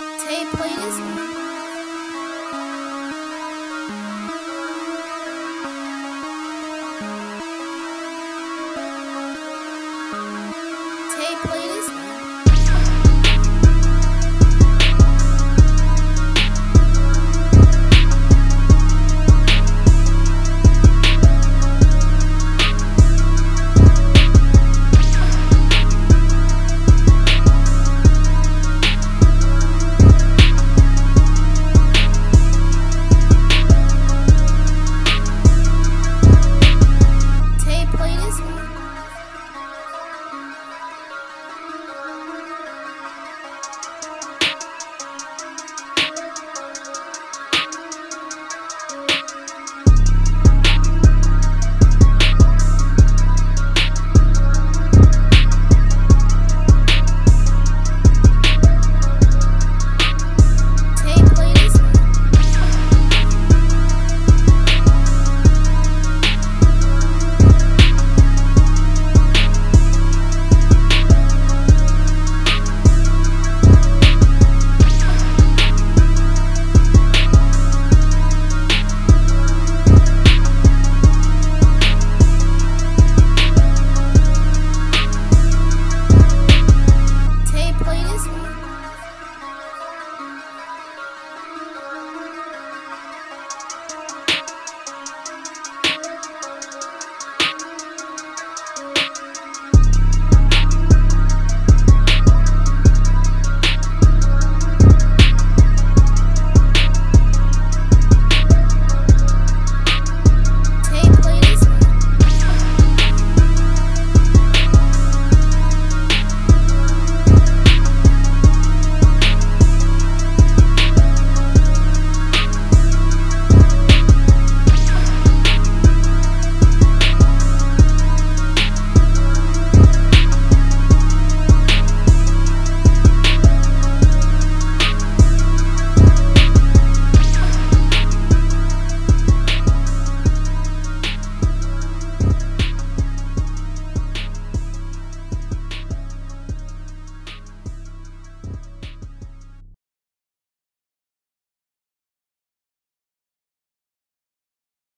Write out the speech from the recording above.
Tay, play this one.